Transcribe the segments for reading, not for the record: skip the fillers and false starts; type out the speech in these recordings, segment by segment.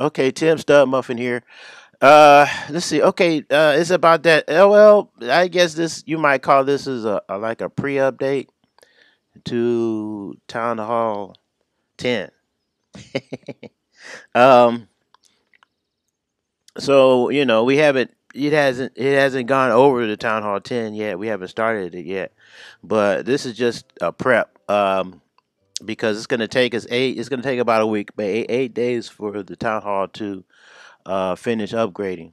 Okay, Tim Studmuffin here. Let's see. Okay, it's about that. Well, I guess this, you might call this is a like a pre-update to Town Hall 10. So, you know, it hasn't gone over to Town Hall 10 yet. We haven't started it yet. But this is just a prep, because it's going to take us it's going to take about a week, but eight days for the Town Hall to finish upgrading.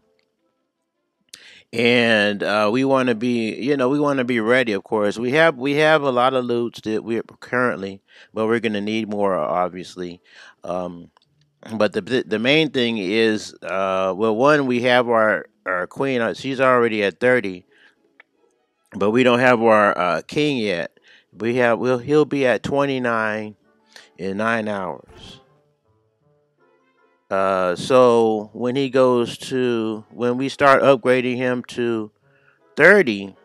And we want to be, we want to be ready, of course. We have a lot of loots that we're currently, but we're going to need more, obviously. But the main thing is, well, one, we have our queen. She's already at 30, but we don't have our king yet. We have, he'll be at 29 in 9 hours. So when he goes to, when we start upgrading him to 30,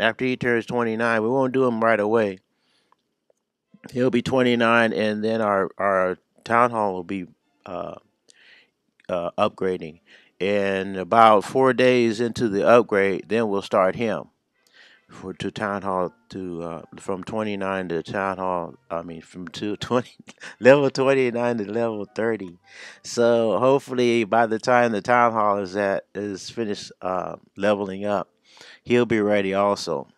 after he turns 29, we won't do him right away. He'll be 29, and then our Town Hall will be upgrading. And about 4 days into the upgrade, then we'll start him to Town Hall to from 29 to Town Hall. I mean, from level 29 to level 30. So hopefully by the time the Town Hall is finished leveling up, he'll be ready also.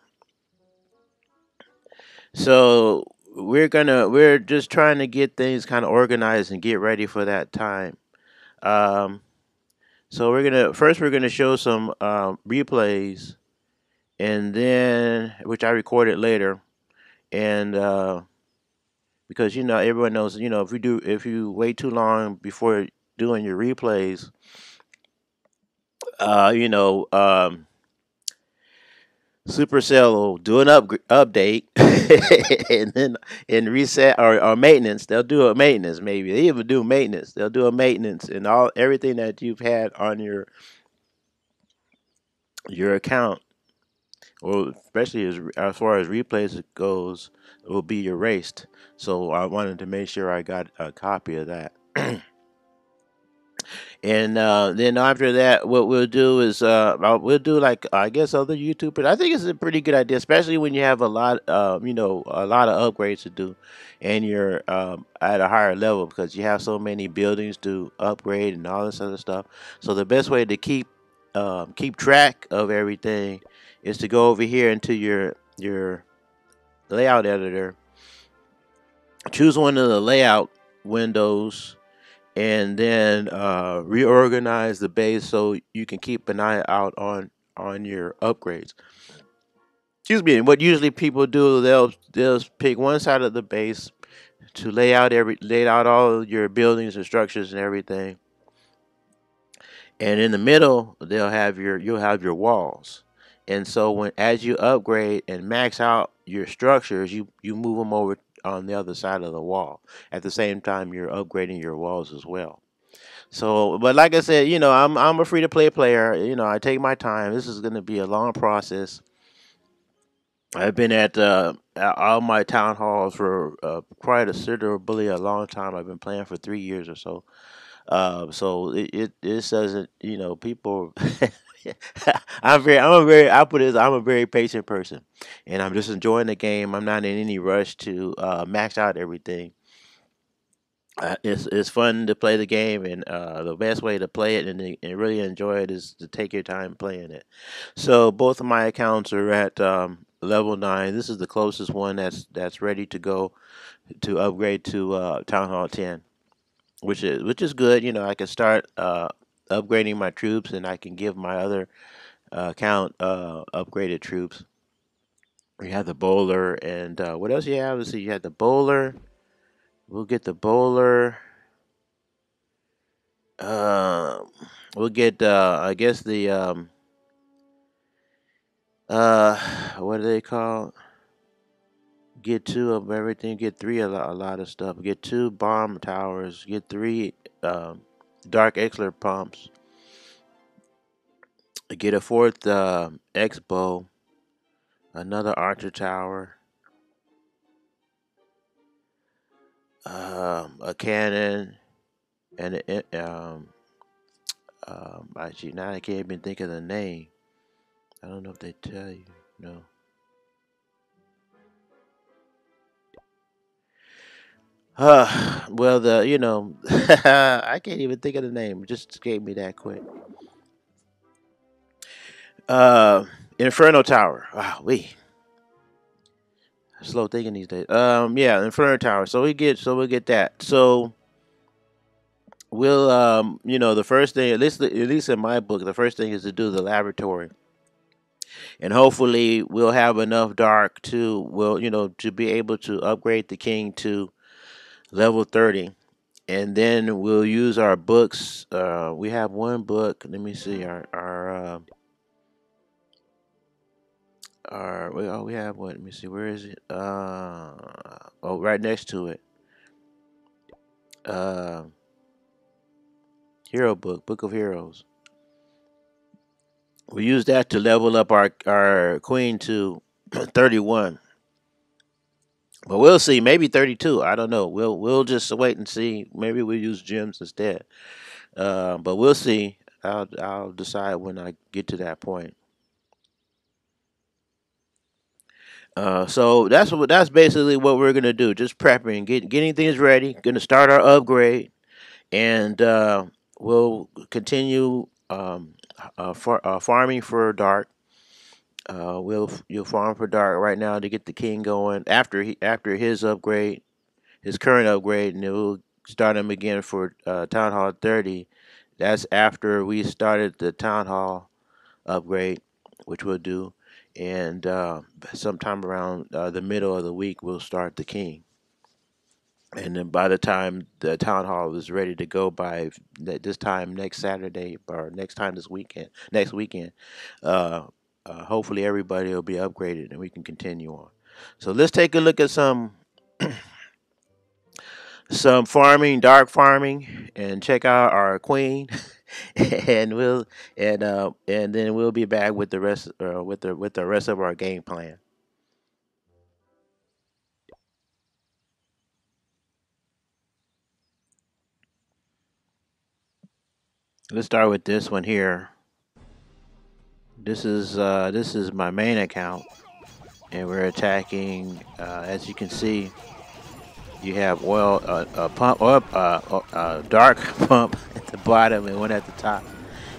So we're just trying to get things kind of organized and get ready for that time. So we're gonna show some replays, and then which I recorded later, and because everyone knows, if you do, if you wait too long before doing your replays, Supercell will do an update and then reset or maintenance. They'll do a maintenance, maybe they even do maintenance. They'll do a maintenance, and everything that you've had on your account, or especially as far as replays goes, will be erased. So I wanted to make sure I got a copy of that. And then after that, what we'll do is we'll do, like, I guess, other YouTubers. I think it's a pretty good idea, especially when you have a lot, a lot of upgrades to do, and you're at a higher level, because you have so many buildings to upgrade and all this other stuff. So the best way to keep track of everything is to go over here into your layout editor, choose one of the layout windows, and then reorganize the base so you can keep an eye out on your upgrades. Excuse me. What usually people do, they'll pick one side of the base to lay out all of your buildings and structures and everything, and in the middle you'll have your walls. And so as you upgrade and max out your structures, you move them over on the other side of the wall. At the same time, you're upgrading your walls as well. So, but like I said, I'm a free-to-play player. I take my time. This is going to be a long process. I've been at all my town halls for quite a long time. I've been playing for 3 years or so. So it doesn't, people. I'm a very patient person, and I'm just enjoying the game. I'm not in any rush to max out everything. It's fun to play the game, and the best way to play it and really enjoy it is to take your time playing it. So both of my accounts are at level 9. This is the closest one that's ready to go to upgrade to Town Hall 10, which is good. I can start upgrading my troops, and I can give my other account upgraded troops. We have the bowler, and what else you have? Let's see, you have the bowler. We'll get the bowler. We'll get I guess the what do they call? Get 2 of everything, get 3 a lot of stuff. Get 2 bomb towers, get 3 Dark Elixir pumps. Get a 4th X Bow, another Archer Tower, a cannon, and it, actually now I can't even think of the name. I don't know if they tell you. No. Well, the, you know, I can't even think of the name. It just gave me that quick. Inferno Tower. Wow, we slow thinking these days. Yeah, Inferno Tower. So we'll get that. So we'll, you know, the first thing, at least in my book, the first thing is to do the laboratory. And hopefully we'll have enough dark to, well, you know, to be able to upgrade the king to level 30, and then we'll use our books. We have one book. Let me see our we have one. Let me see, where is it? Oh, right next to it. Hero book, Book of Heroes. We use that to level up our queen to 31. But we'll see. Maybe 32. I don't know. We'll just wait and see. Maybe we'll use gems instead. But we'll see. I'll decide when I get to that point. So that's basically what we're gonna do. Just prepping, getting things ready. Gonna start our upgrade, and we'll continue farming for dark. You'll farm for dark right now to get the king going after his upgrade, his current upgrade, and then we'll start him again for Town Hall 30. That's after we started the Town Hall upgrade, which we'll do, and sometime around the middle of the week we'll start the king. And then by the time the Town Hall is ready to go, by this time next Saturday or next time this weekend, next weekend, hopefully everybody will be upgraded and we can continue on. So let's take a look at some some farming, dark farming, and check out our queen, and then we'll be back with the rest with the rest of our game plan. Let's start with this one here. This is my main account, and we're attacking. As you can see, you have oil pump up, dark pump at the bottom and one at the top,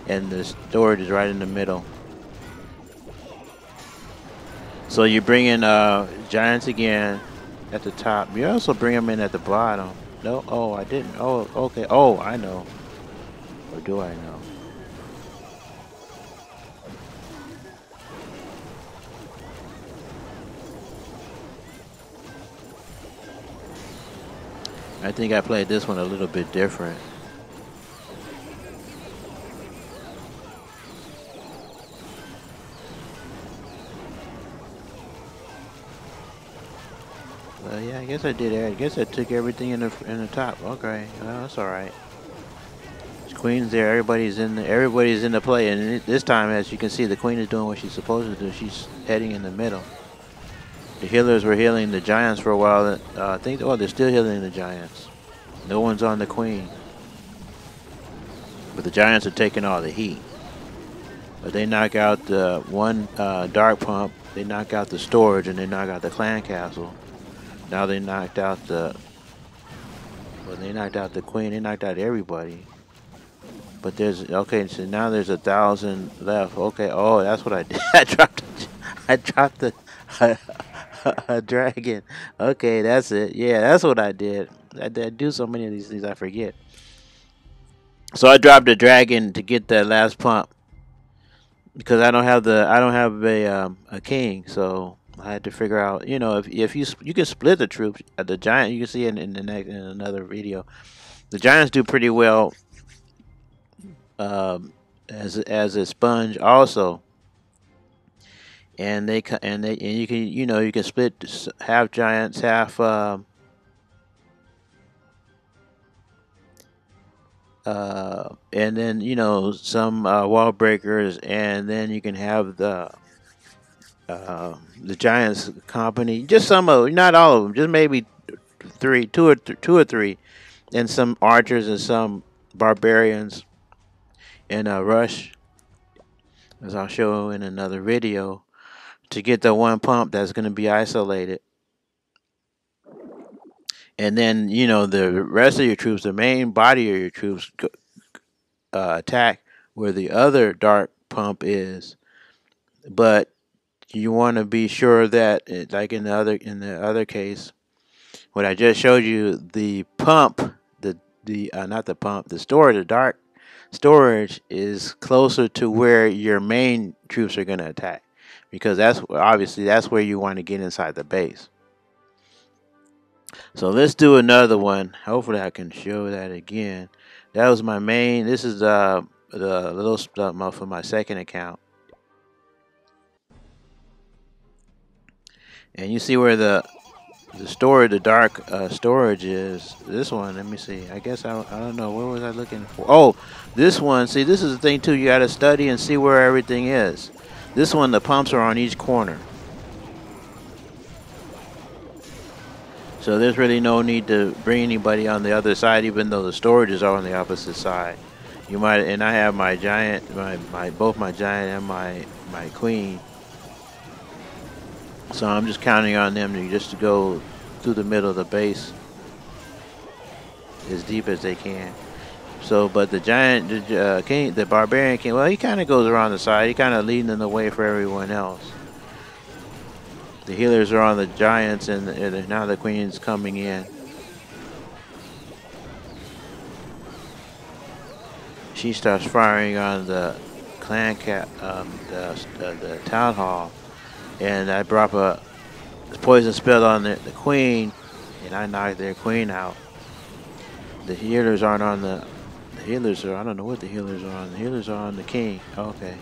and the storage is right in the middle. So you bring in giants again at the top. You also bring them in at the bottom. No, oh, I didn't. Oh, okay. Oh, I know. Or do I know? I think I played this one a little bit different. Well, yeah, I guess I did. I guess I took everything in the top. Okay, well, that's all right. There's queens there. Everybody's in the play, and this time, as you can see, the queen is doing what she's supposed to do. She's heading in the middle. The healers were healing the giants for a while. I think, oh, they're still healing the giants. No one's on the queen. But the giants are taking all the heat. But they knock out the one dark pump. They knock out the storage, and they knock out the clan castle. Now they knocked out the... Well, they knocked out the queen. They knocked out everybody. But there's... Okay, so now there's 1,000 left. Okay, oh, that's what I did. I dropped the... A dragon. Okay, that's it. Yeah, that's what I did. I do so many of these things I forget. So I dropped a dragon to get that last pump because I don't have a king. So I had to figure out, you know, if you can split the troops, the giant, you can see in another video, the giants do pretty well as a sponge also. And you can split half giants, half and then, you know, some wall breakers, and then you can have the giants company. Just some of them, not all of them, just maybe two or three, and some archers and some barbarians in a rush, as I'll show in another video, to get the one pump that's going to be isolated. And then, you know, the rest of your troops, the main body of your troops, attack where the other dark pump is. But you want to be sure that, like in the other case, what I just showed you, the pump, the storage, the dark storage is closer to where your main troops are going to attack, because that's obviously that's where you want to get inside the base. So let's do another one. Hopefully I can show that again. That was my main. This is the little stuff for my second account. And you see where the storage, the dark storage is. This one, let me see. I guess I don't know. Where was I looking for? Oh, this one. See, this is the thing too. You got to study and see where everything is. This one, the pumps are on each corner. So there's really no need to bring anybody on the other side, even though the storages are on the opposite side. You might, and I have my giant, both my giant and my queen. So I'm just counting on them to go through the middle of the base as deep as they can. So, but the giant, the barbarian king, well, he kind of goes around the side. He kind of leading the way for everyone else. The healers are on the giants, and now the queen's coming in. She starts firing on the clan cat, the town hall, and I drop a poison spell on the queen, and I knock their queen out. The healers aren't on the healers are. I don't know what the healers are on. The healers are on the king. Okay.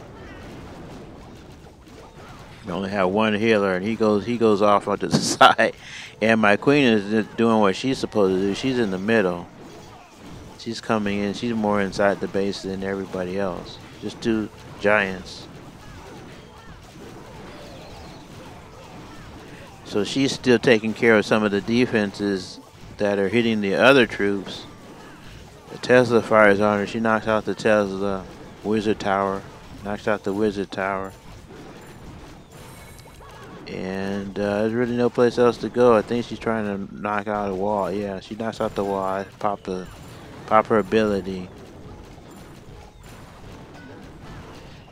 I only have one healer, and he goes off onto the side, and my queen is just doing what she's supposed to do. She's in the middle. She's coming in. She's more inside the base than everybody else. Just two giants. So she's still taking care of some of the defenses that are hitting the other troops. The Tesla fires on her. She knocks out the Tesla. Wizard Tower. Knocks out the Wizard Tower. And there's really no place else to go. I think she's trying to knock out a wall. Yeah, she knocks out the wall. I pop her ability.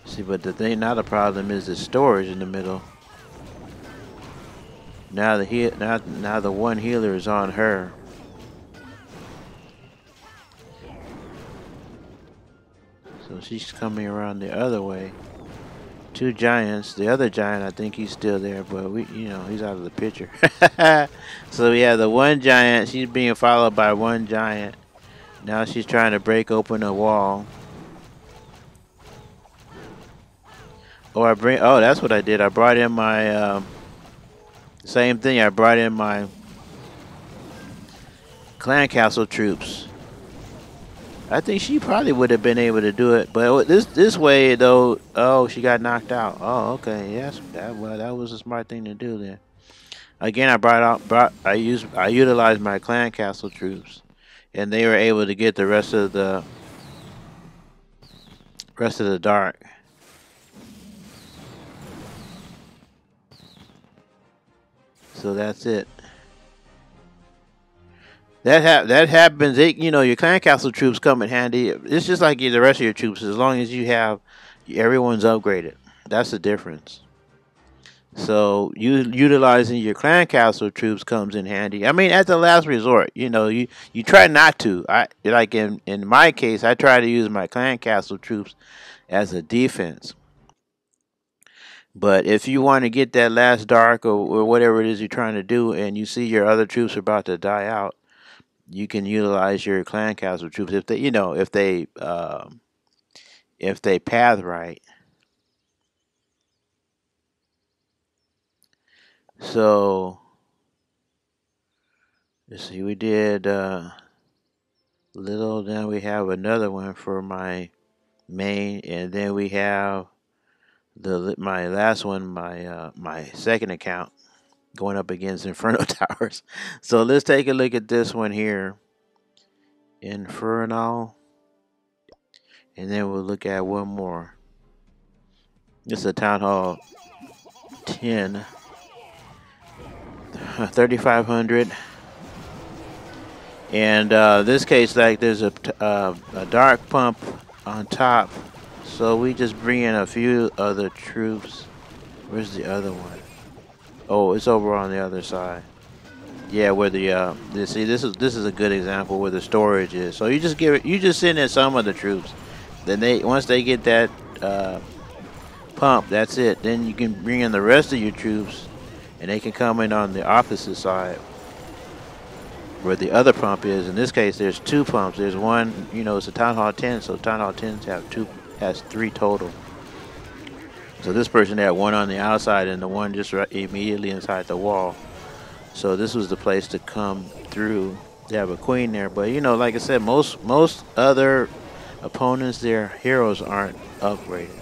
See, but the thing, now the problem is the storage in the middle. Now the one healer is on her. So she's coming around the other way. Two giants. The other giant, I think he's still there, but he's out of the picture. So we have the one giant. She's being followed by one giant. Now she's trying to break open a wall. Oh, that's what I did. I brought in my same thing. I brought in my Clan Castle troops. I think she probably would have been able to do it, but this way though. Oh, she got knocked out. Oh, okay. Yes, that was a smart thing to do then. Again, I utilized my Clan Castle troops, and they were able to get the rest of the dark. So that's it. That happens. Your Clan Castle troops come in handy. It's just like the rest of your troops, as long as you have everyone's upgraded. That's the difference. So utilizing your Clan Castle troops comes in handy. I mean, at the last resort, you try not to. Like in my case, I try to use my Clan Castle troops as a defense. But if you want to get that last dark or whatever it is you're trying to do, and you see your other troops are about to die out, you can utilize your Clan Castle troops if they path right. So let's see, we did little. Then we have another one for my main, and then we have my last one, my second account, going up against Inferno Towers. So let's take a look at this one here. Inferno and then we'll look at one more. This is a Town Hall 10, 3500, and this case, like, there's a dark pump on top, so we just bring in a few other troops. Where's the other one? Oh, it's over on the other side. Yeah, where the see, this is a good example where the storage is. So you just give it, you just send in some of the troops, then once they get that pump, that's it. Then you can bring in the rest of your troops, and they can come in on the opposite side where the other pump is. In this case, there's two pumps. There's one, you know, it's a Town Hall 10, so Town Hall 10s have three total. So this person had one on the outside and the one just right immediately inside the wall. So this was the place to come through. They have a queen there, but you know, like I said, most other opponents, their heroes aren't upgraded.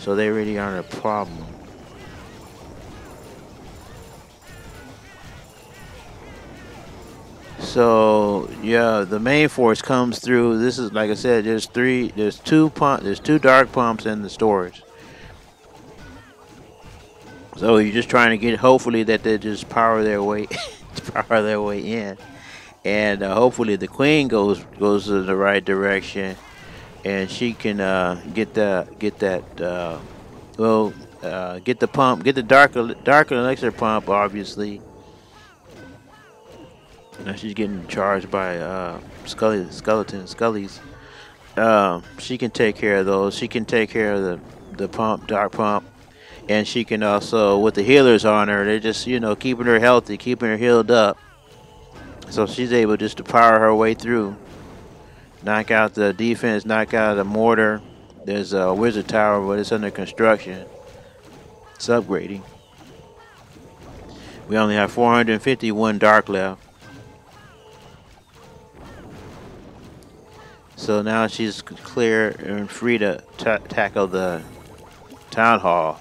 So they really aren't a problem. So yeah, the main force comes through. This is, like I said, there's two dark pumps in the storage. So you're just trying to get, hopefully that they just power their way in, and hopefully the queen goes in the right direction, and she can get the dark elixir pump, obviously. Now she's getting charged by scullies. She can take care of those. She can take care of the pump, dark pump. And she can also, with the healers on her, they're just, you know, keeping her healthy, keeping her healed up. So she's able just to power her way through. Knock out the defense, knock out the mortar. There's a Wizard Tower, but it's under construction. It's upgrading. We only have 451 dark left. So now she's clear and free to tackle the Town Hall.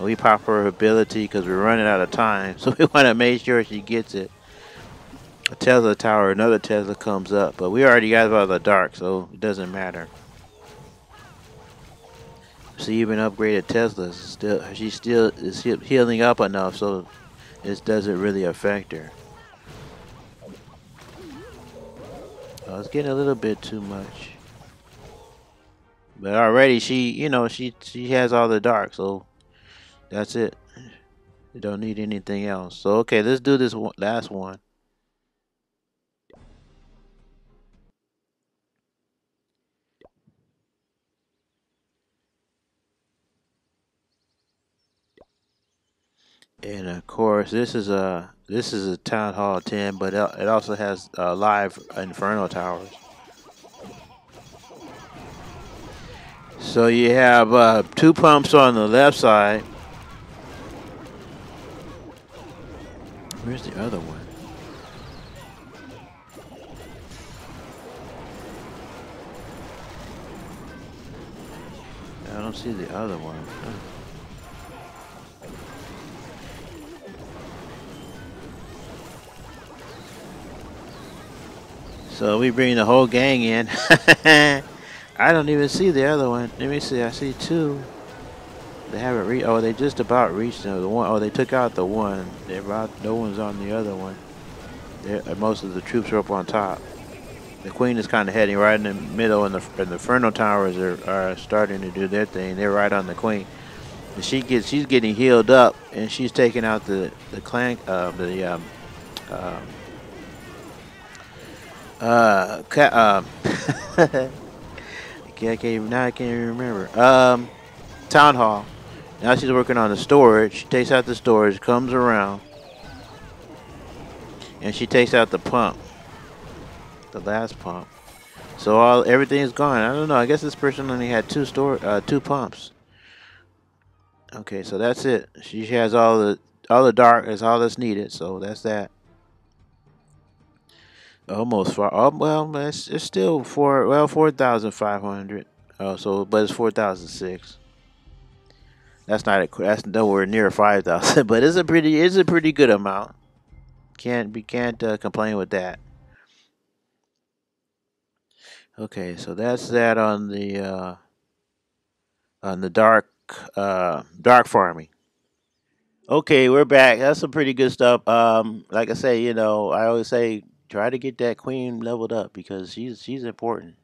We pop her ability because we're running out of time, so we want to make sure she gets it. A Tesla tower, another Tesla comes up, but we already got about the dark, so it doesn't matter. She even upgraded Teslas. She still is healing up enough, so this doesn't really affect her. Oh, it's getting a little bit too much, but already she, you know, she has all the dark, so. That's it. You don't need anything else. So, okay, let's do this last one. And of course, this is a Town Hall 10, but it also has live Inferno Towers. So you have two pumps on the left side. Where's the other one? I don't see the other one. So we bring the whole gang in. I don't even see the other one. Let me see. I see two. They haven't reached. Oh, they just about reached the one. Oh, they took out the one. They're about, no one's on the other one. Most of the troops are up on top. The queen is kind of heading right in the middle, and the Inferno Towers are starting to do their thing. They're right on the queen. And she's getting healed up, and she's taking out the clan I can't even remember Town Hall. Now she's working on the storage. She takes out the storage, comes around, and she takes out the pump, the last pump. So everything's gone. I don't know. I guess this person only had two pumps. Okay, so that's it. She has all the dark. That's all that's needed. So that's that. Almost far. Oh, well, it's still 4,500. Oh, so but it's 4,006. That's not a. That's nowhere near 5,000, but it's a pretty. It's a pretty good amount. Can't complain with that. Okay, so that's that on the dark farming. Okay, we're back. That's some pretty good stuff. Like I say, you know, I always say try to get that queen leveled up because she's important.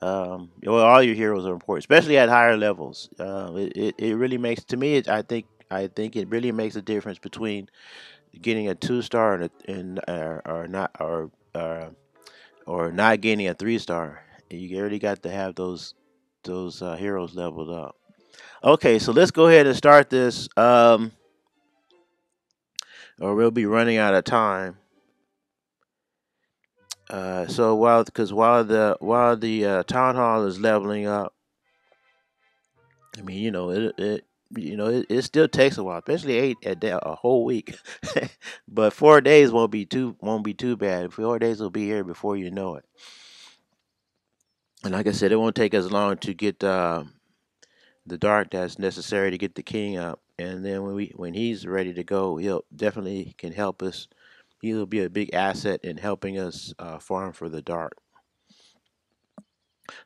Well, all your heroes are important, especially at higher levels. It really makes, to me, I think it really makes a difference between getting a 2-star or not getting a 3-star. You already got to have those heroes leveled up. Okay, so let's go ahead and start this, or we'll be running out of time. So while the town hall is leveling up, I mean, you know, it still takes a while, especially a whole week. But 4 days won't be too bad. 4 days will be here before you know it. And like I said, it won't take as long to get the dark that's necessary to get the king up. And then when he's ready to go, he'll definitely can help us. He'll be a big asset in helping us farm for the dark.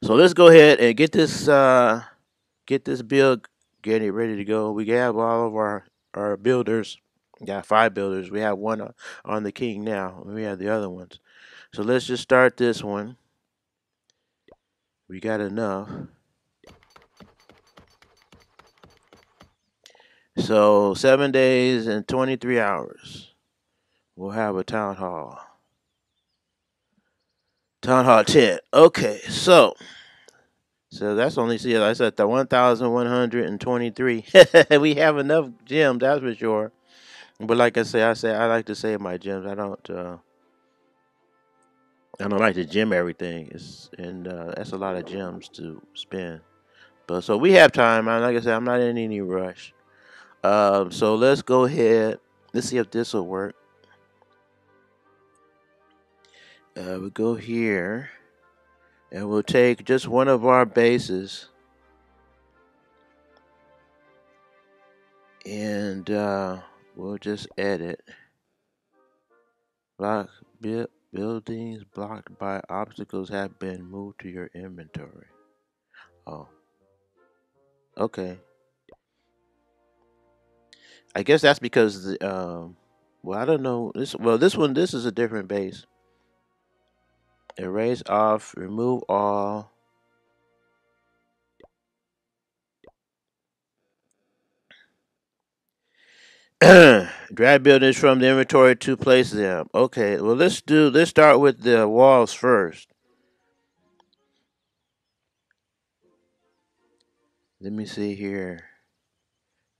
So let's go ahead and get this build. Get it ready to go. We have all of our builders. We got 5 builders. We have one on the king now. We have the other ones. So let's just start this one. We got enough. So 7 days and 23 hours. We'll have a town hall. Town hall 10. Okay, so that's only, see, I said the 1,123. We have enough gems, that's for sure. But like I say, I like to save my gems. I don't like to gem everything. That's a lot of gems to spend. But so we have time. Like I said, I'm not in any rush. So let's go ahead. Let's see if this will work. We'll go here. And we'll take just one of our bases. And we'll just edit. Block buildings blocked by obstacles have been moved to your inventory. Oh. Okay. I guess that's because the well, I don't know. This is a different base. Erase off, remove all. Drag buildings from the inventory to place them. Okay, well let's start with the walls first. Let me see here.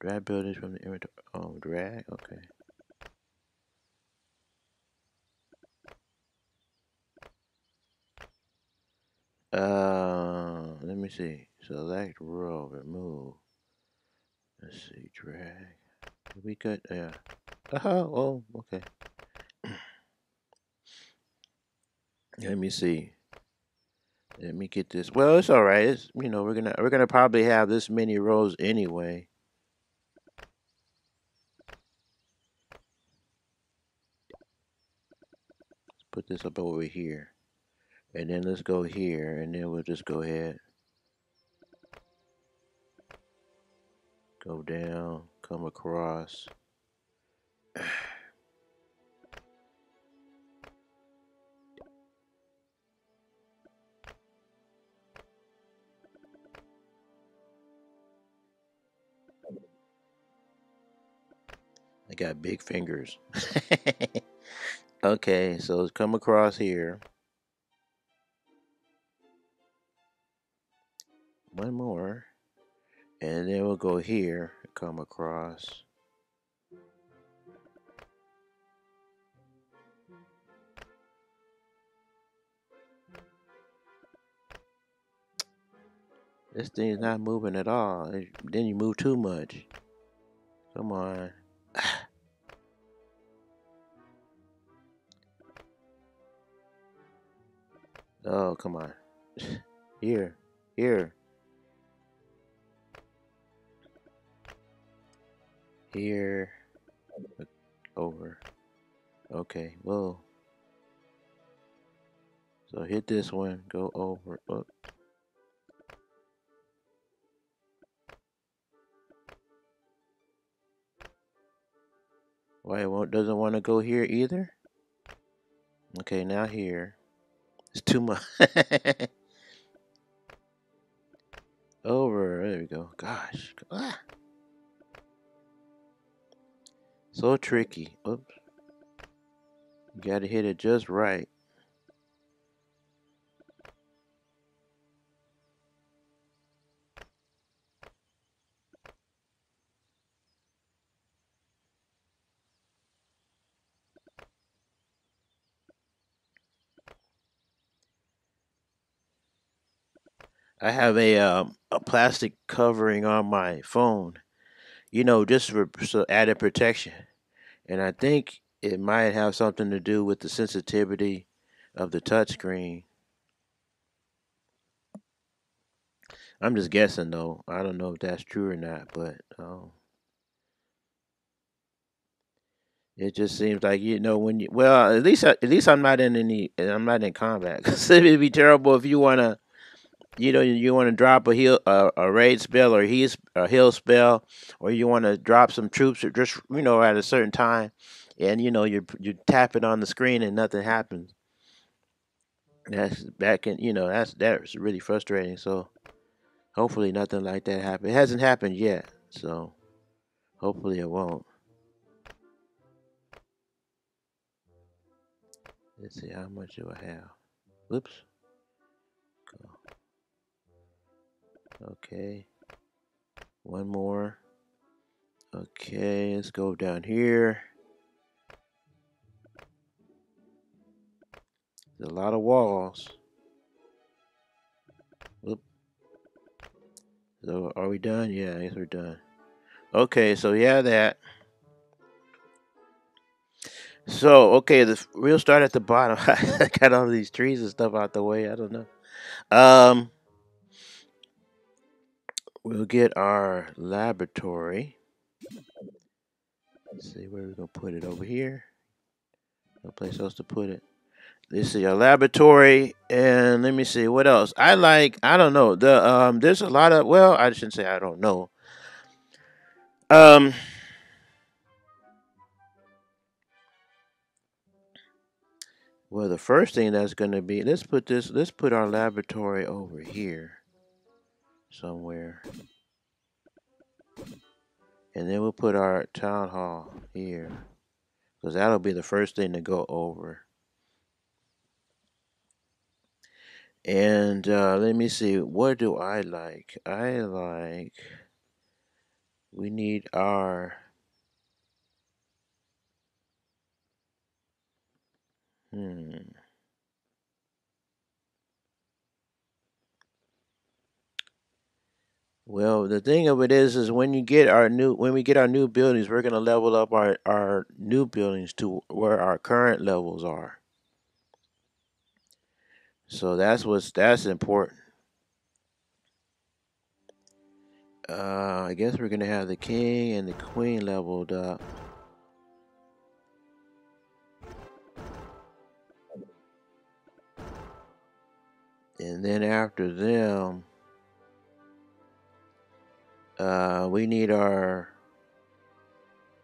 Drag buildings from the inventory. Oh, drag, okay. Let me see. Select row, remove. Let's see, drag. We could, yeah. Oh, okay. Let me see. Let me get this. Well, it's all right. It's, you know, we're gonna probably have this many rows anyway. Let's put this up over here. And then let's go here, and then we'll just go ahead. Go down, come across. I got big fingers. Okay, so let's come across here. One more, and then we'll go here, come across. This thing is not moving at all. Then you move too much. Come on. Oh, come on. Here, here. Here, over. Okay, whoa. So hit this one, go over, up. Why it won't, doesn't want to go here either? Okay, now here. It's too much. Over, there we go. Gosh. Ah. So tricky. Oops. You gotta hit it just right. I have a plastic covering on my phone, you know, just for added protection. And I think it might have something to do with the sensitivity of the touchscreen. I'm just guessing, though. I don't know if that's true or not, but it just seems like, you know, when you, well, at least I'm not in any, I'm not in combat. 'Cause it'd be terrible if you wanna. You know, you want to drop a heal, a raid spell, or a heal spell, or you want to drop some troops, or just, you know, at a certain time, and you know you tap it on the screen and nothing happens. That's back in, you know, that's really frustrating. So hopefully nothing like that happens. It hasn't happened yet, so hopefully it won't. Let's see, how much do I have? Whoops. Okay, one more. Okay, let's go down here. There's a lot of walls. Oop. So are we done? Yeah, I guess we're done. Okay, so yeah, that. So, okay, we'll start at the bottom. I got all these trees and stuff out the way. I don't know. We'll get our laboratory. Let's see where we're gonna put it over here. No place else to put it. Let's see, our laboratory, and let me see what else. I don't know. There's a lot of, well, I shouldn't say I don't know. Well, the first thing that's gonna be, let's put our laboratory over here somewhere, and then we'll put our town hall here, because that'll be the first thing to go over. And let me see, what do I like? We need our Well, the thing of it is when you get our new, when we get our new buildings, we're gonna level up our new buildings to where our current levels are. So that's important. I guess we're gonna have the king and the queen leveled up. And then after them, we need our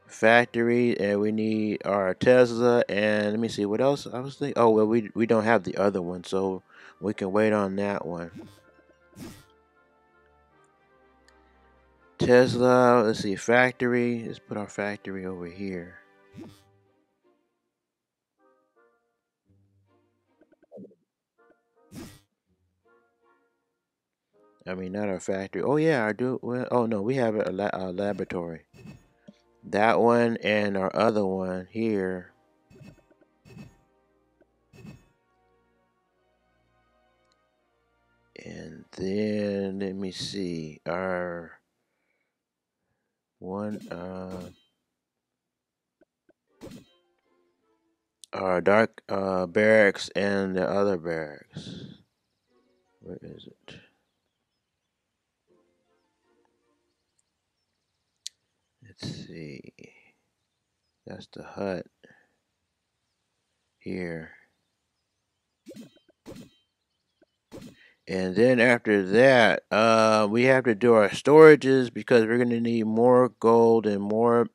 factory, and we need our Tesla, and let me see what else I was thinking. Oh, well, we don't have the other one, so we can wait on that one. Tesla, let's see, factory. Let's put our factory over here. I mean, not our factory. Oh, yeah, I do. Well, oh, no, we have a laboratory. That one and our other one here. And then, let me see. Our one, our dark barracks and the other barracks. Where is it? Let's see, that's the hut here. And then after that, we have to do our storages because we're going to need more gold and more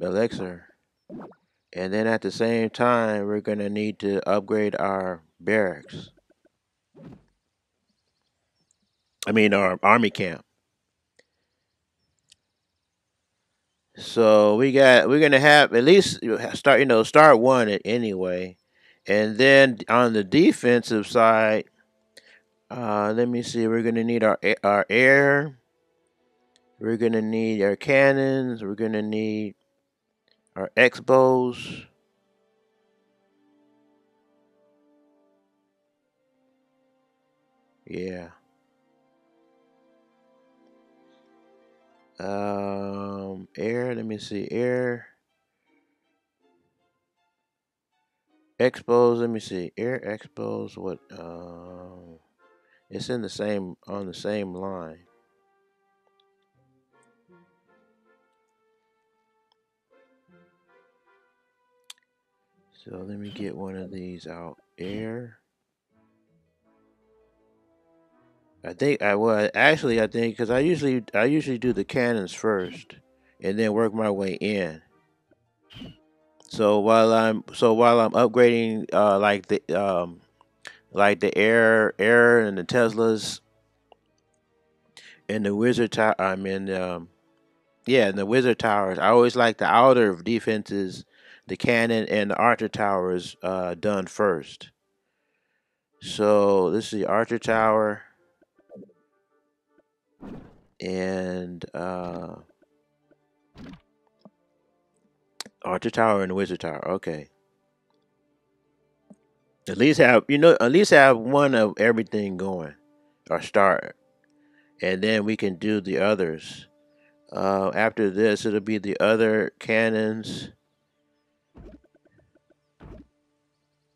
elixir. And then at the same time, we're going to need to upgrade our barracks. I mean, our army camp. So we're gonna have at least start, you know, start one anyway, and then on the defensive side, let me see. We're gonna need our air. We're gonna need our cannons. We're gonna need our X Bows. Yeah. Air, let me see, air, expos, let me see, air expos, what, it's in the same, on the same line. So let me get one of these out, air. I think I was actually because I usually do the cannons first and then work my way in. So while I'm upgrading like the air and the Teslas and the Wizard Tower, I mean yeah, and the Wizard Towers, I always like the outer defenses, the cannon and the Archer Towers done first. So this is the Archer Tower. And Archer Tower and Wizard Tower. Okay. At least have, you know, at least have one of everything going, or start, and then we can do the others. After this, it'll be the other cannons,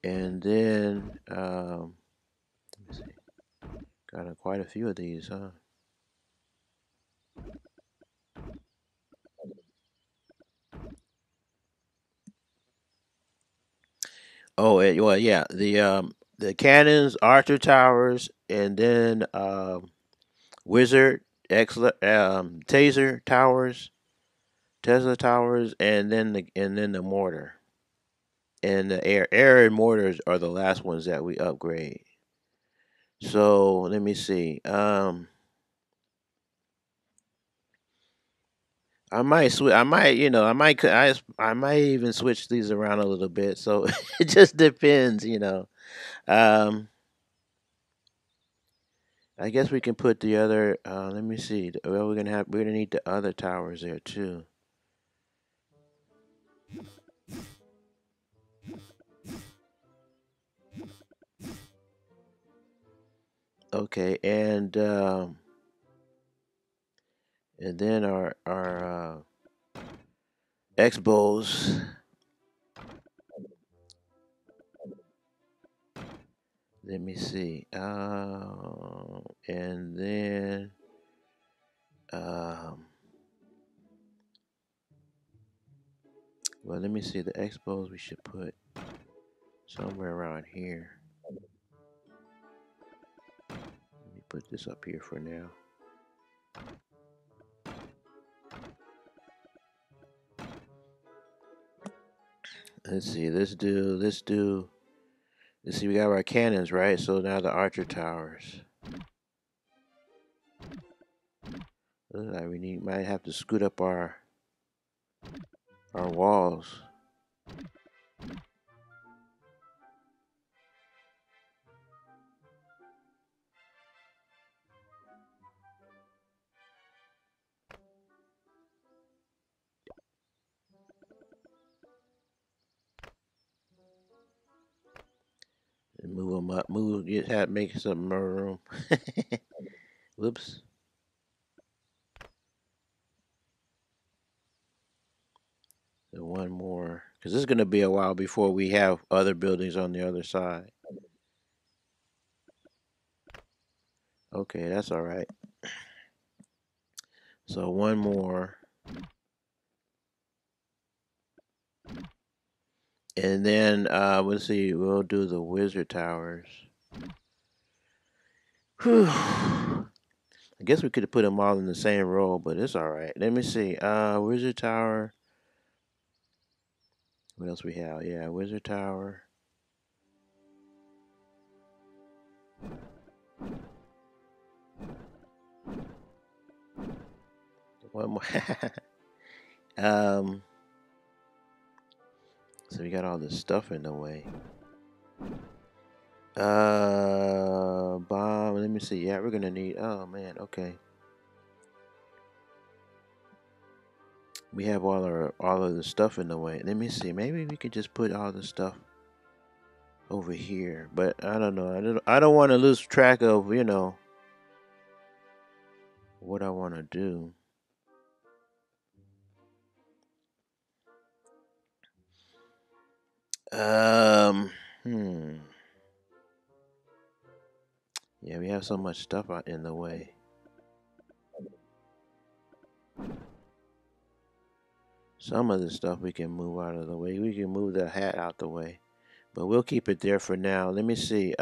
and then let me see. Got quite a few of these, huh? Oh, well, yeah, the cannons, Archer Towers, and then Wizard, Taser Towers, Tesla Towers, and then the mortar, and the air and mortars are the last ones that we upgrade. So let me see. I might switch. I might, you know, I might even switch these around a little bit. So it just depends, you know. I guess we can put the other. Let me see. Well, we're gonna need the other towers there too. Okay, and then our X Bows. Let me see. And then well, let me see, the X Bows we should put somewhere around here. Let me put this up here for now. Let's see, let's see, we got our cannons, right? So now the Archer Towers. Looks like we might have to scoot up our walls. Move them up. Move. You have to make some more room. Whoops. So one more, because this is going to be a while before we have other buildings on the other side. Okay, that's all right. So one more. And then, let's see, we'll do the Wizard Towers. Whew. I guess we could have put them all in the same row, but it's all right. Let me see. Wizard Tower. What else we have? Yeah, Wizard Tower. One more. So we got all this stuff in the way. Bomb. Let me see. Yeah, we're gonna need. Oh man. Okay. We have all of the stuff in the way. Let me see. Maybe we could just put all the stuff over here. But I don't know. I don't want to lose track of, you know, what I want to do. Yeah, we have so much stuff out in the way. Some of the stuff we can move out of the way. We can move the hat out the way. But we'll keep it there for now. Let me see.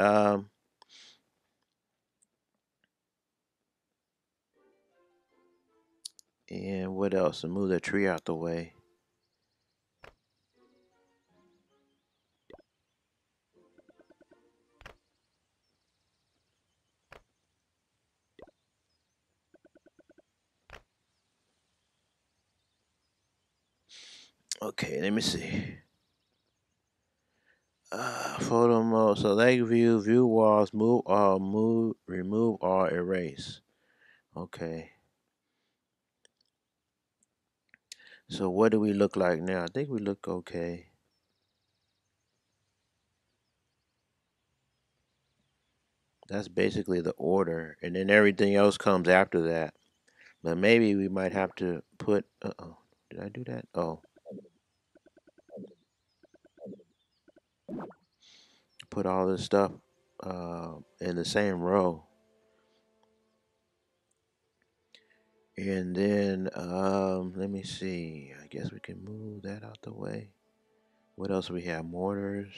And what else? Move the tree out the way. Okay, let me see. Photo mode, select view, view walls, move all, move, remove all, erase. Okay. So what do we look like now? I think we look okay. That's basically the order, and then everything else comes after that. But maybe we might have to put. Uh-oh, did I do that? Oh. Put all this stuff in the same row, and then let me see. I guess we can move that out the way. What else we have? Mortars.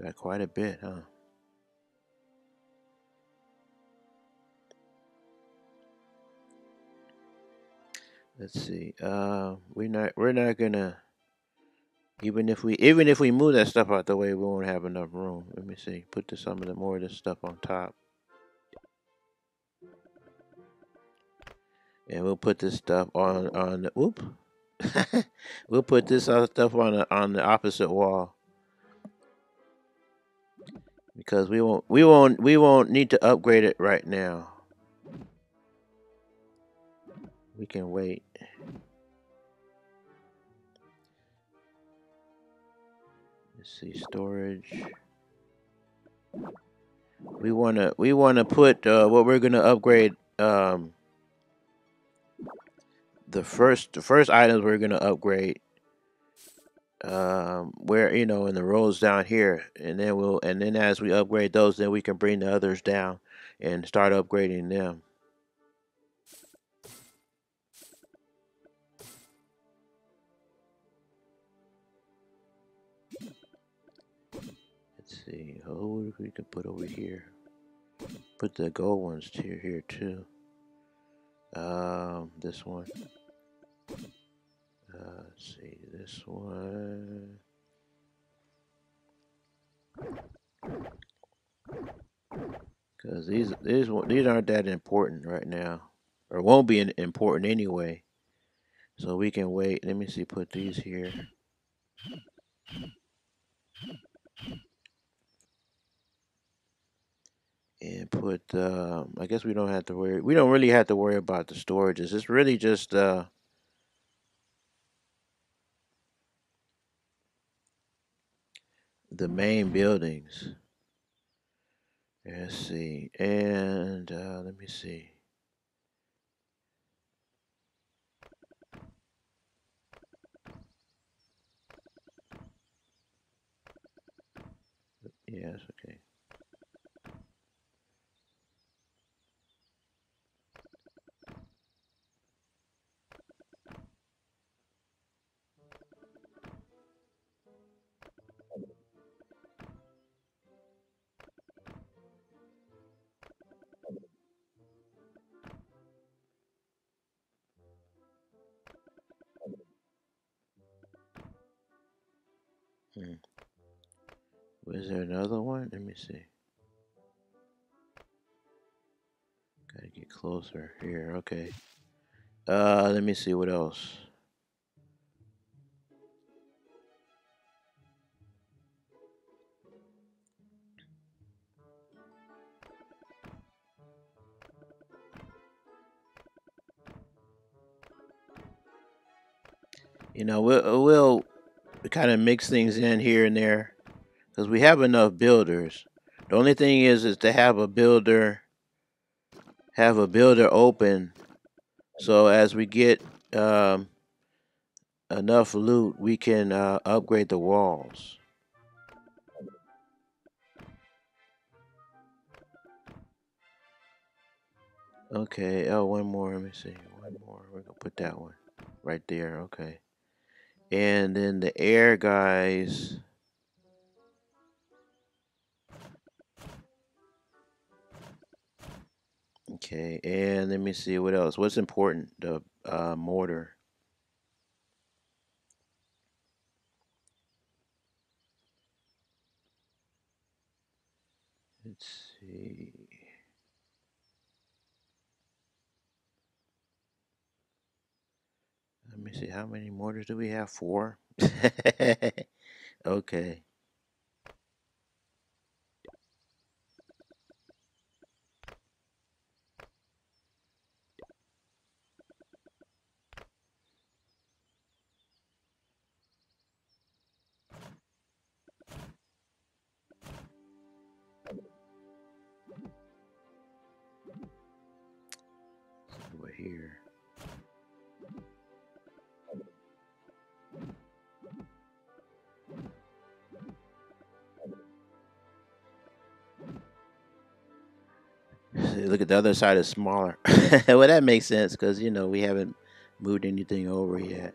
Got quite a bit, huh? Let's see. We're not gonna. Even if we move that stuff out the way, we won't have enough room. Let me see. Put more of this stuff on top. And we'll put this stuff on the oop. We'll put this other stuff on the opposite wall. Because we won't need to upgrade it right now. We can wait. Let's see, storage. We wanna put what we're gonna upgrade. The first items we're gonna upgrade. Where, you know, in the rows down here, and then as we upgrade those, then we can bring the others down and start upgrading them. Oh, we can put over here. Put the gold ones here too. This one. Let's see, this one. Because these aren't that important right now, or won't be important anyway. So we can wait. Let me see. Put these here. And put, I guess we don't have to worry. We don't really have to worry about the storages. It's really just, the main buildings. Let's see. And, let me see. Yes, okay. Was there another one? Let me see. Gotta get closer here. Okay. Let me see what else. You know, we'll kind of mix things in here and there because we have enough builders. The only thing is to have a builder open, so as we get enough loot, we can upgrade the walls. Okay. Oh, one more. Let me see. One more. We're gonna put that one right there. Okay. And then the air guys. Okay, and let me see what else. What's important? The mortar. Let's see. Let me see, how many mortars do we have? 4? Okay. Over here. Look at the other side is smaller. Well, that makes sense because, you know, we haven't moved anything over yet.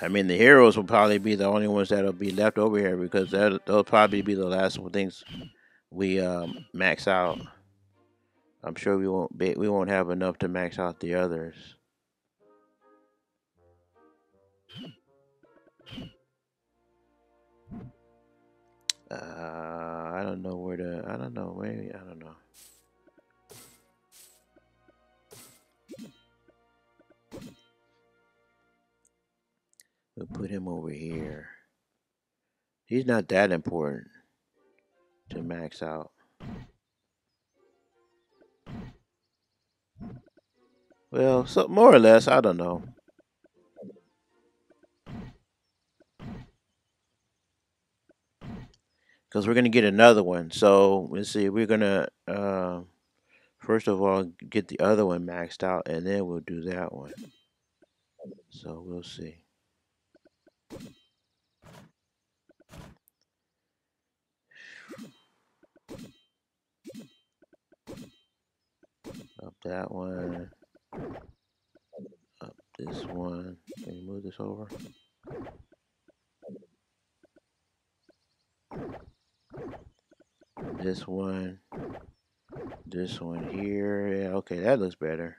I mean, the heroes will probably be the only ones that'll be left over here because they'll probably be the last things we max out. I'm sure we won't have enough to max out the others. I don't know where to. I don't know. Maybe I don't know. We'll put him over here. He's not that important to max out. Well, so more or less, I don't know. Because we're going to get another one. So, let's see. We're going to, first of all, get the other one maxed out. And then we'll do that one. So, we'll see. Up that one. Up this one. Can you move this over? This one here. Yeah, okay, that looks better.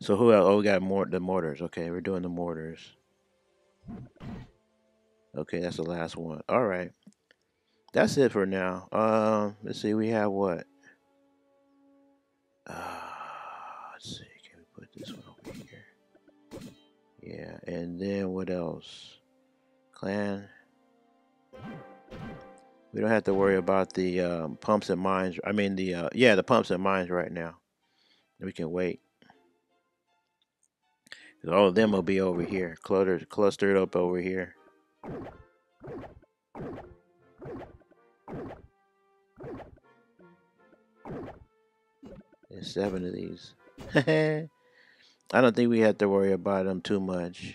So who else? Oh, we got more the mortars. Okay, we're doing the mortars. Okay, that's the last one. All right, that's it for now. Let's see. We have what? Let's see. Can we put this one over here? Yeah, and then what else? Clan. We don't have to worry about the pumps and mines. I mean, the pumps and mines right now. We can wait. Cause all of them will be over here, clustered up over here. There's 7 of these. I don't think we have to worry about them too much.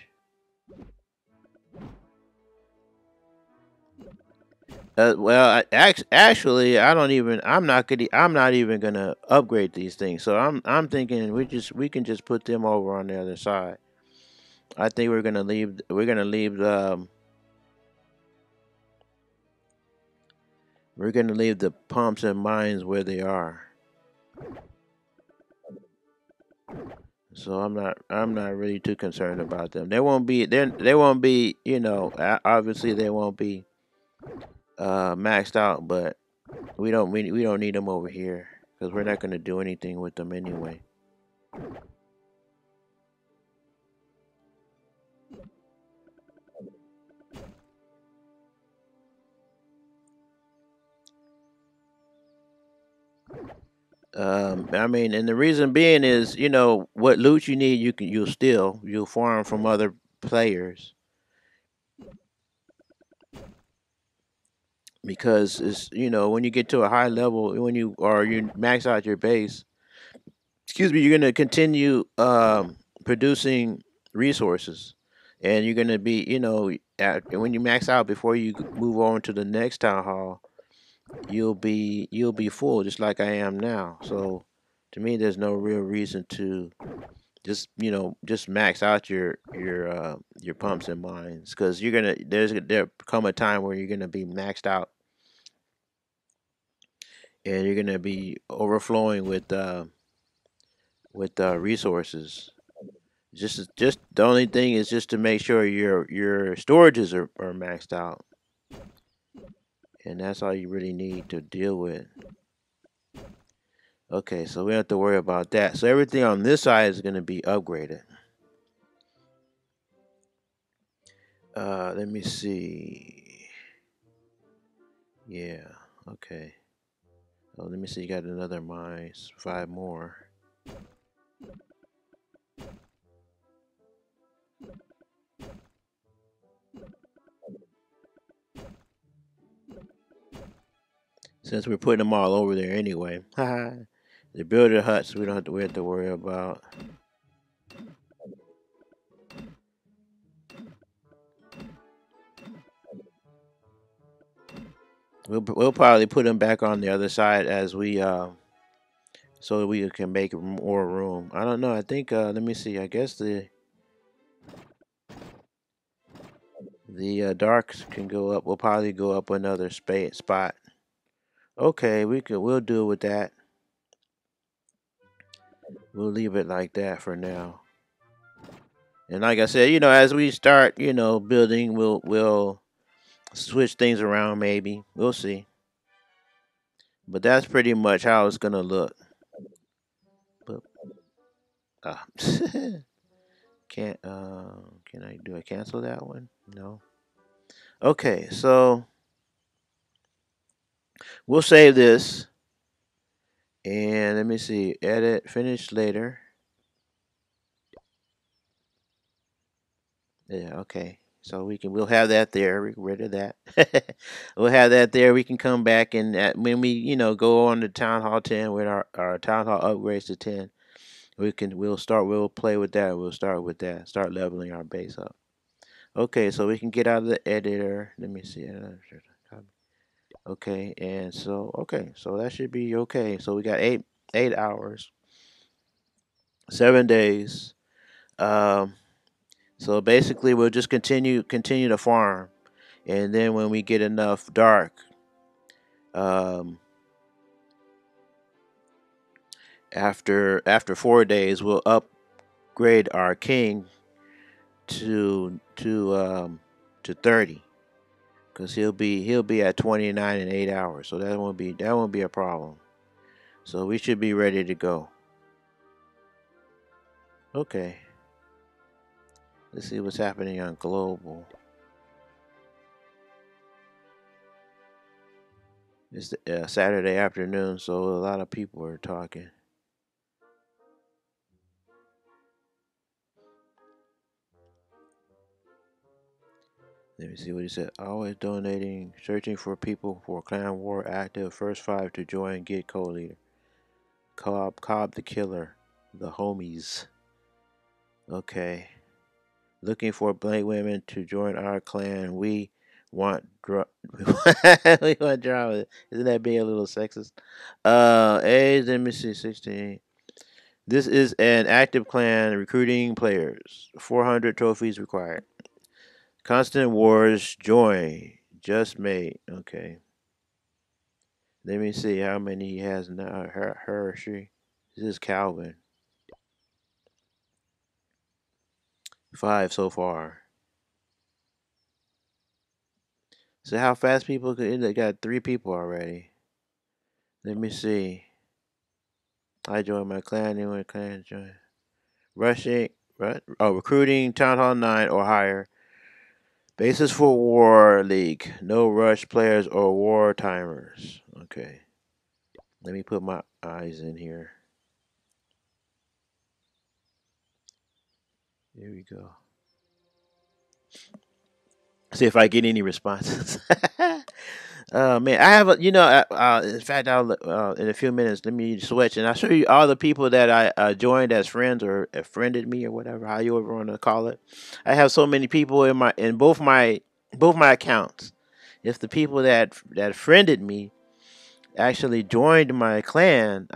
Well, actually, I'm not even gonna upgrade these things. So I'm thinking we can just put them over on the other side. I think we're gonna leave the pumps and mines where they are. So I'm not really too concerned about them. They won't be, you know, obviously they won't be maxed out, but we don't need them over here because we're not going to do anything with them anyway. I mean, and the reason being is, you know, what loot you need, you'll farm from other players, because it's, you know, when you get to a high level, when you max out your base, excuse me, you're gonna continue producing resources, and you're gonna be, you know, when you max out before you move on to the next town hall, you'll be full, just like I am now. So to me, there's no real reason to just, you know, just max out your pumps and mines, because there come a time where you're gonna be maxed out and you're gonna be overflowing with resources. Just the only thing is just to make sure your storages are maxed out. And that's all you really need to deal with. Okay, so we don't have to worry about that. So everything on this side is going to be upgraded. Let me see. Yeah, okay. Oh, let me see. You got another mine. 5 more. Since we're putting them all over there anyway. The builder huts we don't have to worry about. We'll probably put them back on the other side as we so that we can make more room. I don't know. I think let me see. I guess the darks can go up. We'll probably go up another spot. Okay, we'll deal with that. We'll leave it like that for now. And like I said, you know, as we start, you know, building, we'll switch things around maybe. We'll see. But that's pretty much how it's gonna look. But can I cancel that one? No. Okay, so we'll save this, and let me see, edit, finish later. Yeah, okay, so we'll have that there, get rid of that. We'll have that there, we can come back, and when we, you know, go on to Town Hall 10, when our Town Hall upgrades to 10, we'll play with that, start leveling our base up. Okay, so we can get out of the editor, let me see, okay, and so okay, so that should be okay. So we got eight hours, 7 days. So basically, we'll just continue to farm, and then when we get enough dark, after 4 days, we'll upgrade our king to 30. Cause he'll be at 29 in 8 hours, so that won't be a problem. So we should be ready to go. Okay. Let's see what's happening on global. It's Saturday afternoon, so a lot of people are talking. Let me see what he said. Always donating, searching for people for clan war active. First 5 to join, get co-leader. Cobb the killer, the homies. Okay. Looking for blank women to join our clan. We want drama. We want drama. Isn't that being a little sexist? Age, let me see, 16. This is an active clan recruiting players. 400 trophies required. Constant wars join. Just made. Okay. Let me see how many he has now. Her or she. This is Calvin. 5 so far. So how fast people could end up, got 3 people already. Let me see. I joined my clan, anyone clan join. Rushing, right? Oh, recruiting, Town Hall 9 or higher. Basis for War League. No rush players or war timers. Okay. Let me put my eyes in here. There we go. See if I get any responses. Man, I have a, you know, in fact, I'll in a few minutes, let me switch and I'll show you all the people that I joined as friends or friended me or whatever, how you ever want to call it. I have so many people in my both my accounts. If the people that friended me actually joined my clan,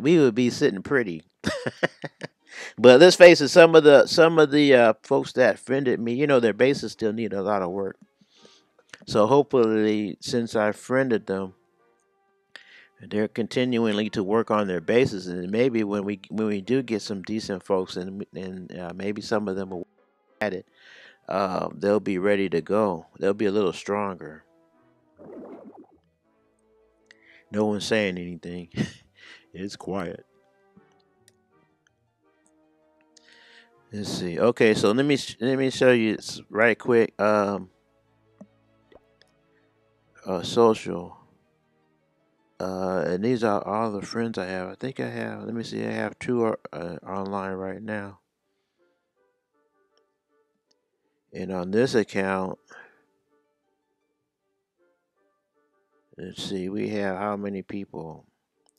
we would be sitting pretty. But let's face it, some of the folks that friended me, you know, their bases still need a lot of work. So hopefully, since I friended them, they're continually to work on their bases, and maybe when we do get some decent folks, and maybe some of them will work at it, they'll be ready to go. They'll be a little stronger. No one's saying anything. It's quiet. Let's see. Okay, so let me show you right quick. Social. And these are all the friends I have. I think I have. Let me see. I have 2 online right now. And on this account, let's see. We have how many people?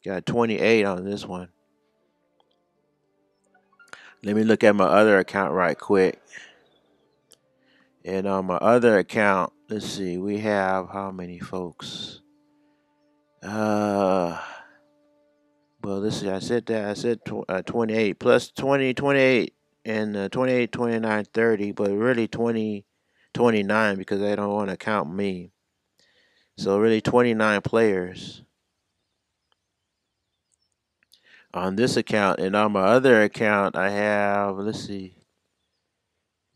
Got 28 on this one. Let me look at my other account right quick. And on my other account, let's see, we have how many folks? Well, let's see, I said 28 plus 20, 28, and 28, 29, 30, but really 20, 29 because they don't want to count me. So really 29 players on this account. And on my other account I have, let's see,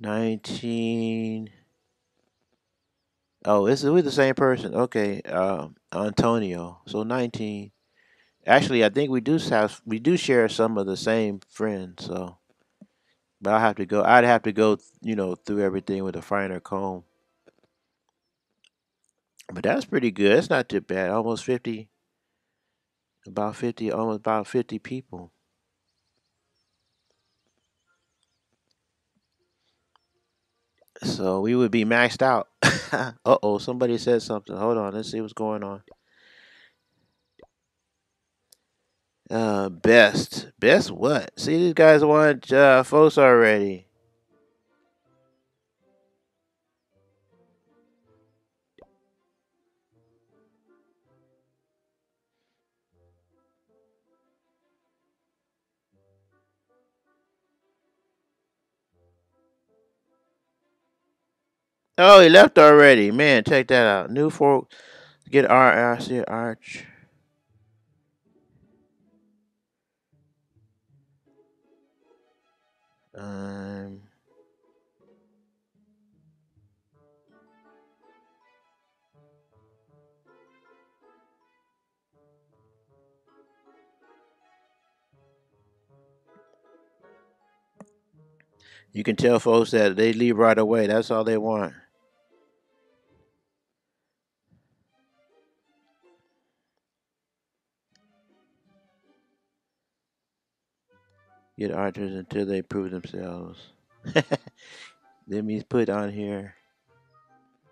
19. Oh, we're the same person. Okay, Antonio. So 19. Actually, I think we do share some of the same friends. So, but I'd have to go. You know, through everything with a finer comb. But that's pretty good. It's not too bad. Almost 50. About 50, almost about 50 people. So we would be maxed out. Uh-oh, somebody said something. Hold on, let's see what's going on. Best. Best what? See, these guys want folks already. Oh, he left already. Man, check that out. New folk. Get Arch. You can tell folks that they leave right away. That's all they want. Get archers until they prove themselves. Let me put on here.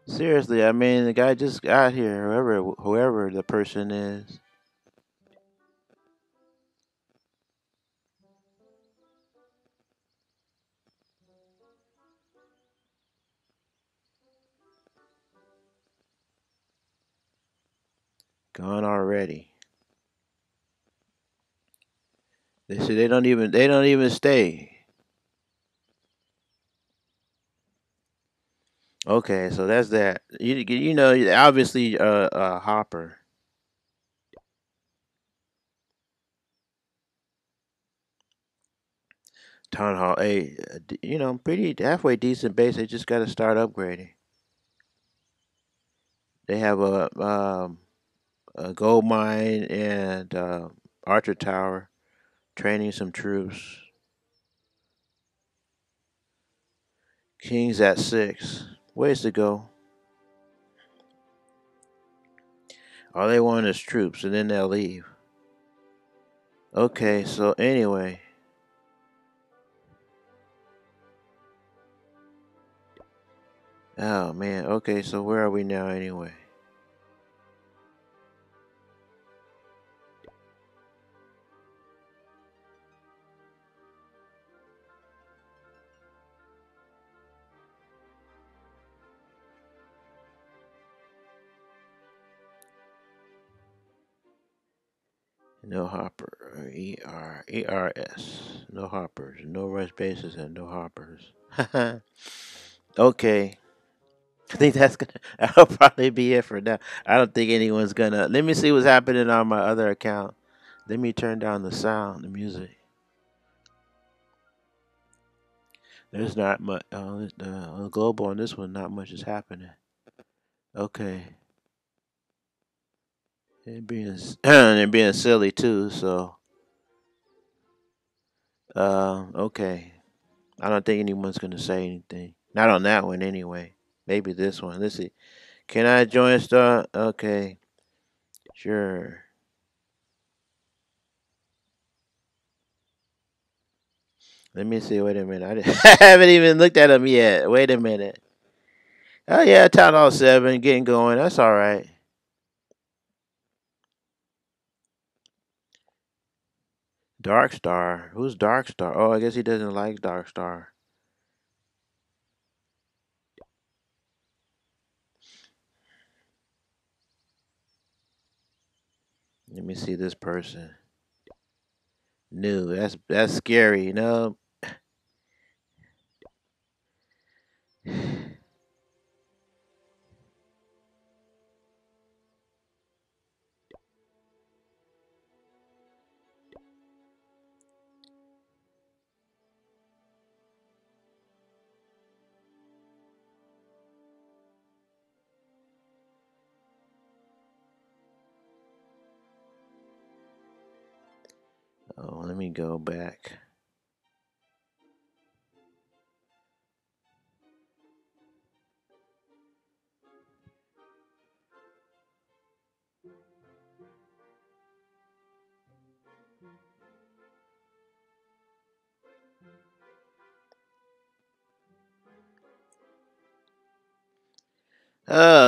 Seriously, I mean, the guy just got here, whoever the person is. Gone already. They say they don't even stay. Okay, so that's that. You know, obviously Hopper. Town Hall 8, you know, pretty halfway decent base. They just got to start upgrading. They have a gold mine and Archer Tower, training some troops. Kings at 6, ways to go. All they want is troops, and then they'll leave. Okay, so anyway. Oh man, okay, so where are we now anyway? No hopper, ERS, no hoppers, no rush bases, and no hoppers. Okay, I think that'll probably be it for now. I don't think anyone's gonna, let me see what's happening on my other account. Let me turn down the sound, the music. There's not much, on global on this one, not much is happening. Okay. They're being silly too, so okay. I don't think anyone's gonna say anything. Not on that one anyway. Maybe this one. Let's see. Can I join Star? Okay. Sure. Let me see, wait a minute. I haven't even looked at them yet. Wait a minute. Oh yeah, Town Hall 7, getting going, that's alright. Dark Star. Who's Dark Star? Oh, I guess he doesn't like Dark Star. Let me see this person. New. That's scary, you know. Oh, let me go back.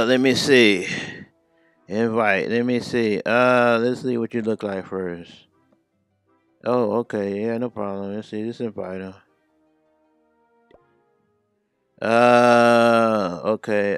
Let me see. Invite. Let me see. Let's see what you look like first. Oh, okay, yeah, no problem. Let's see, this invite him. Okay,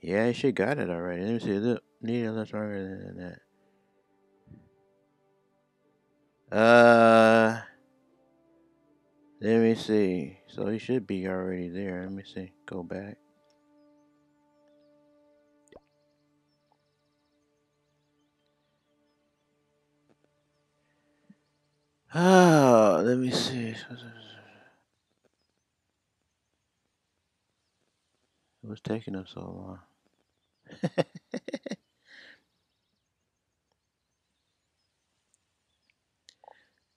yeah, she got it already. Let me see. Look, need a little stronger than that. Let me see. So he should be already there. Let me see. Go back. Oh, let me see. What's taking us so long?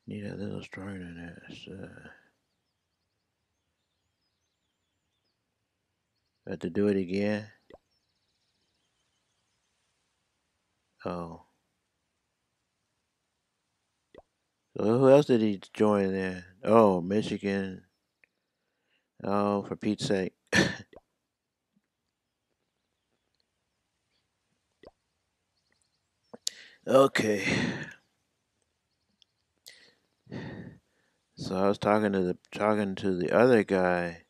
Need a little stronger than that. Got to do it again. Oh. So who else did he join there? Oh, Michigan. Oh, for Pete's sake. Okay, so I was talking to the other guy,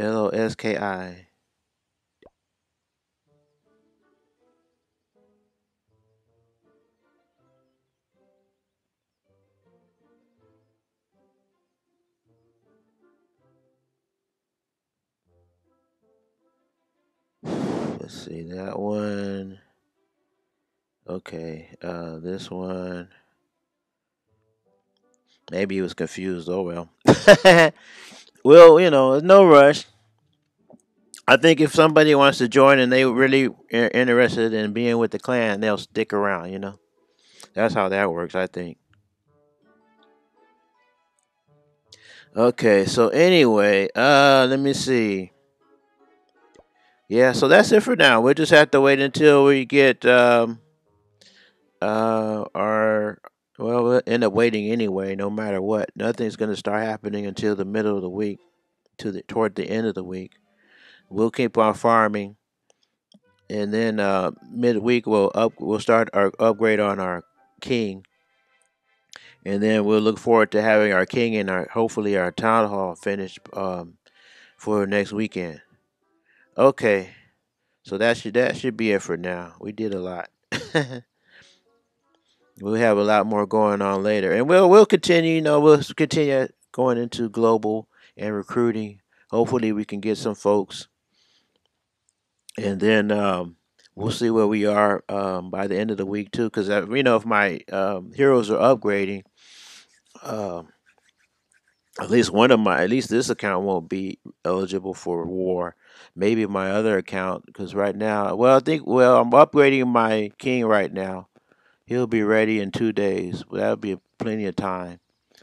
LOSKI. Let's see, that one. Okay, this one. Maybe he was confused. Oh, well. Well, you know, no rush. I think if somebody wants to join and they really are interested in being with the clan, they'll stick around, you know. That's how that works, I think. Okay, so anyway, let me see. Yeah, so that's it for now. We'll just have to wait until we get our... Well, we'll end up waiting anyway, no matter what. Nothing's going to start happening until the middle of the week, toward the end of the week. We'll keep on farming, and then midweek we'll start our upgrade on our king, and then we'll look forward to having our king and our hopefully our town hall finished for next weekend. Okay, so that should be it for now. We did a lot. We'll have a lot more going on later, and we'll continue. You know, we'll continue going into global and recruiting. Hopefully, we can get some folks, and then we'll see where we are by the end of the week too. Because you know, if my heroes are upgrading, at least this account won't be eligible for war. Maybe my other account, because right now, well, I'm upgrading my king right now. He'll be ready in 2 days. That'll be plenty of time.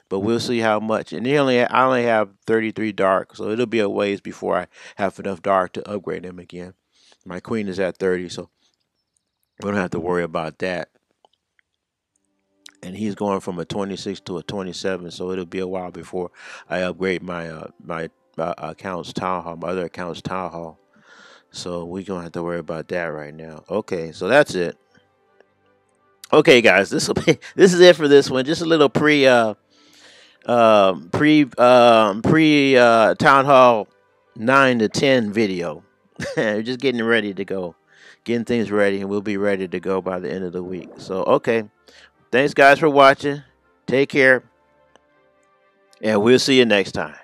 But we'll see how much. And I only have 33 dark, so it'll be a ways before I have enough dark to upgrade him again. My queen is at 30, so we don't have to worry about that. And he's going from a 26 to a 27, so it'll be a while before I upgrade my my other account's town hall. So we don't have to worry about that right now. Okay, so that's it. Okay, guys, this is it for this one. Just a little pre Town Hall 9 to 10 video. We're just getting ready to go, getting things ready, and we'll be ready to go by the end of the week. So, okay, thanks guys for watching. Take care, and we'll see you next time.